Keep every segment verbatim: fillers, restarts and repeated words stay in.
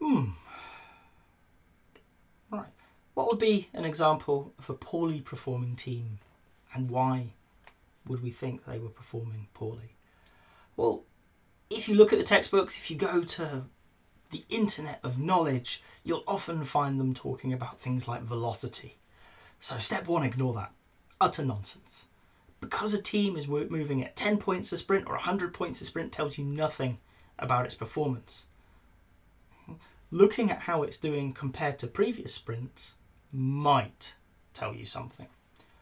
Hmm. Right. What would be an example of a poorly performing team, and why would we think they were performing poorly? Well, if you look at the textbooks, if you go to the internet of knowledge, you'll often find them talking about things like velocity. So step one, ignore that. Utter nonsense. Because a team is moving at ten points a sprint or one hundred points a sprint tells you nothing about its performance. Looking at how it's doing compared to previous sprints might tell you something.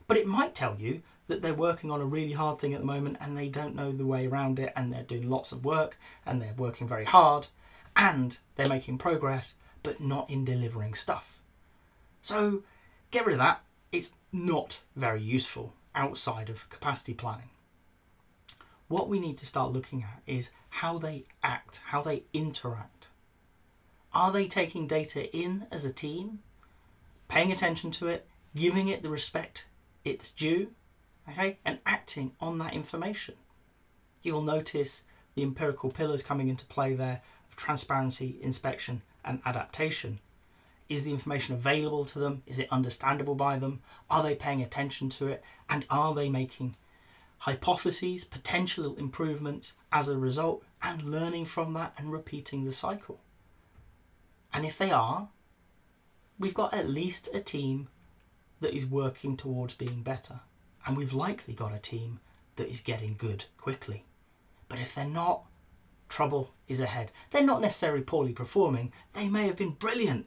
But it might tell you that they're working on a really hard thing at the moment and they don't know the way around it, and they're doing lots of work and they're working very hard and they're making progress but not in delivering stuff. So get rid of that. It's not very useful outside of capacity planning. What we need to start looking at is how they act, how they interact. Are they taking data in as a team, paying attention to it, giving it the respect it's due, okay, and acting on that information? You'll notice the empirical pillars coming into play there of transparency, inspection, and adaptation. Is the information available to them? Is it understandable by them? Are they paying attention to it? And are they making hypotheses, potential improvements as a result, and learning from that and repeating the cycle? And if they are, we've got at least a team that is working towards being better. And we've likely got a team that is getting good quickly. But if they're not, trouble is ahead. They're not necessarily poorly performing. They may have been brilliant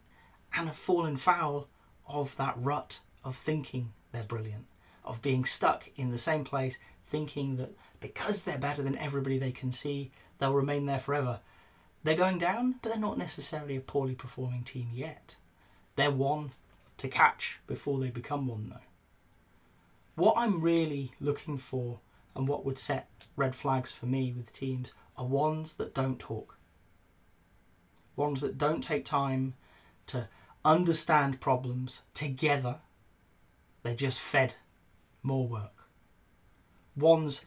and have fallen foul of that rut of thinking they're brilliant, of being stuck in the same place, thinking that because they're better than everybody they can see, they'll remain there forever. They're going down, but they're not necessarily a poorly performing team yet. They're one to catch before they become one, though. What I'm really looking for, and what would set red flags for me with teams, are ones that don't talk. Ones that don't take time to understand problems together, they're just fed more work. Ones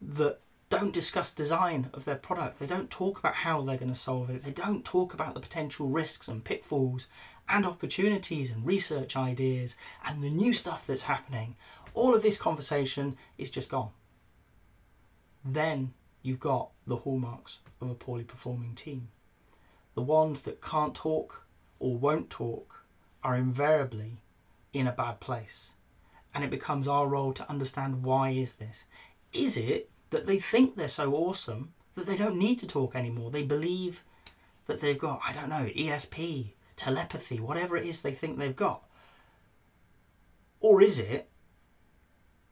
that don't discuss design of their product, they don't talk about how they're going to solve it, they don't talk about the potential risks and pitfalls and opportunities and research ideas and the new stuff that's happening. All of this conversation is just gone. Then you've got the hallmarks of a poorly performing team. The ones that can't talk or won't talk are invariably in a bad place, and it becomes our role to understand, why is this? Is it that they think they're so awesome that they don't need to talk anymore? They believe that they've got, I don't know, E S P, telepathy, whatever it is they think they've got. Or is it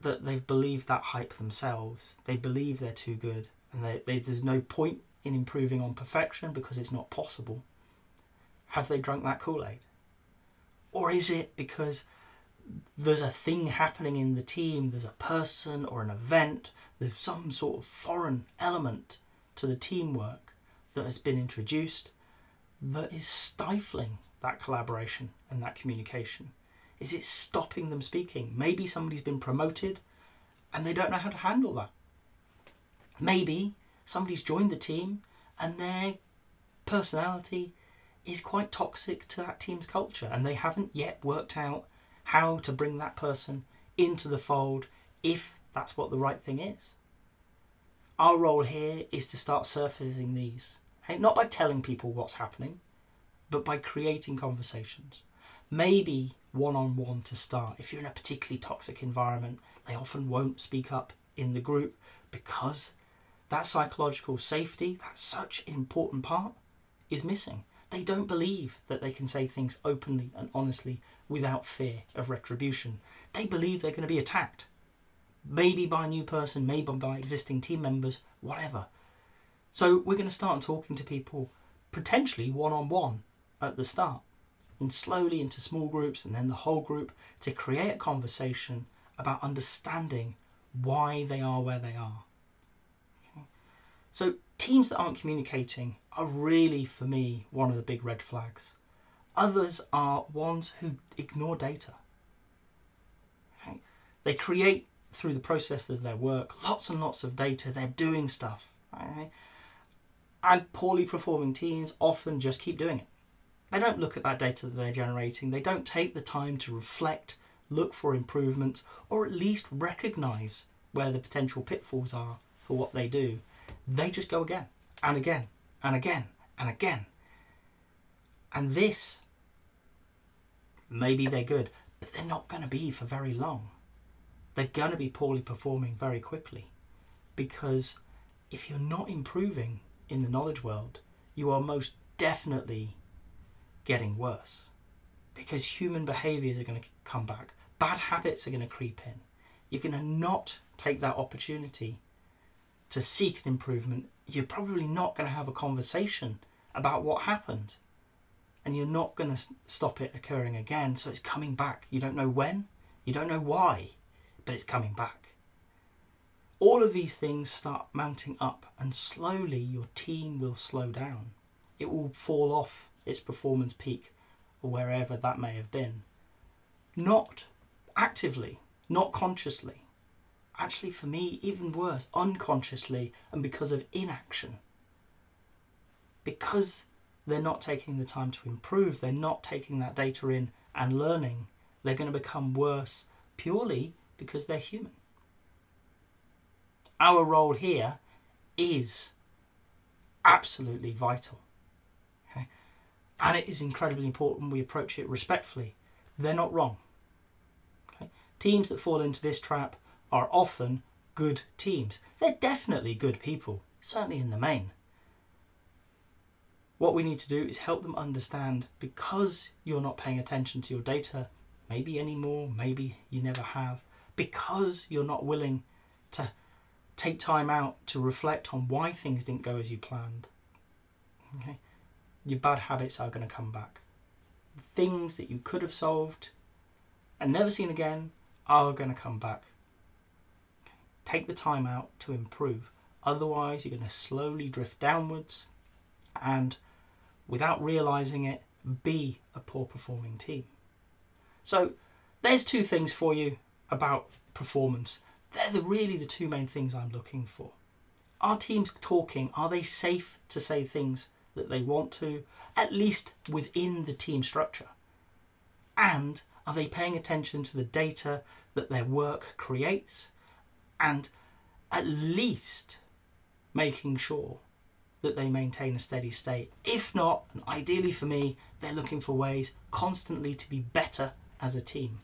that they've believed that hype themselves? They believe they're too good and they, they, there's no point in improving on perfection because it's not possible. Have they drunk that Kool-Aid? Or is it because there's a thing happening in the team, there's a person or an event, there's some sort of foreign element to the teamwork that has been introduced that is stifling that collaboration and that communication? Is it stopping them speaking? Maybe somebody's been promoted and they don't know how to handle that. Maybe somebody's joined the team and their personality is quite toxic to that team's culture and they haven't yet worked out how to bring that person into the fold if that's what the right thing is. Our role here is to start surfacing these, okay? Not by telling people what's happening, but by creating conversations. Maybe one-on-one to start. If you're in a particularly toxic environment, they often won't speak up in the group because that psychological safety, that's such an important part, is missing. They don't believe that they can say things openly and honestly without fear of retribution. They believe they're going to be attacked. Maybe by a new person, maybe by existing team members, whatever. So we're going to start talking to people potentially one-on-one at the start and slowly into small groups and then the whole group to create a conversation about understanding why they are where they are. Okay? So teams that aren't communicating are really, for me, one of the big red flags. Others are ones who ignore data. Okay? They create, through the process of their work, lots and lots of data. They're doing stuff. Okay? And poorly performing teams often just keep doing it. They don't look at that data that they're generating. They don't take the time to reflect, look for improvements, or at least recognise where the potential pitfalls are for what they do. They just go again and again and again and again. And this, maybe they're good, but they're not going to be for very long. They're going to be poorly performing very quickly, because if you're not improving in the knowledge world, you are most definitely getting worse, because human behaviours are going to come back. Bad habits are going to creep in. You're going to not take that opportunity to seek an improvement. You're probably not going to have a conversation about what happened, and you're not going to stop it occurring again. So it's coming back. You don't know when, you don't know why, but it's coming back. All of these things start mounting up, and slowly your team will slow down. It will fall off its performance peak, or wherever that may have been. Not actively, not consciously. Actually, for me, even worse, unconsciously, and because of inaction. Because they're not taking the time to improve, they're not taking that data in and learning, they're going to become worse purely because they're human. Our role here is absolutely vital. Okay? And it is incredibly important we approach it respectfully. They're not wrong. Okay? Teams that fall into this trap are often good teams. They're definitely good people, certainly in the main. What we need to do is help them understand, because you're not paying attention to your data, maybe anymore, maybe you never have, because you're not willing to take time out to reflect on why things didn't go as you planned, okay, your bad habits are going to come back. Things that you could have solved and never seen again are going to come back. Okay? Take the time out to improve. Otherwise, you're going to slowly drift downwards and, without realising it, be a poor performing team. So there's two things for you about performance. They're the, really the two main things I'm looking for. Are teams talking? Are they safe to say things that they want to, at least within the team structure? And are they paying attention to the data that their work creates, and at least making sure that they maintain a steady state? If not, and ideally for me, they're looking for ways constantly to be better as a team.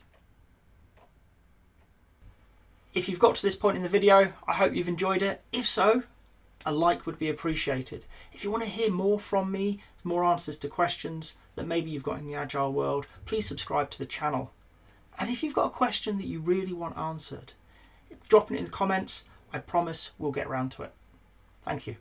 If you've got to this point in the video, I hope you've enjoyed it. If so, a like would be appreciated. If you want to hear more from me, more answers to questions that maybe you've got in the Agile world, please subscribe to the channel. And if you've got a question that you really want answered, drop it in the comments. I promise we'll get around to it. Thank you.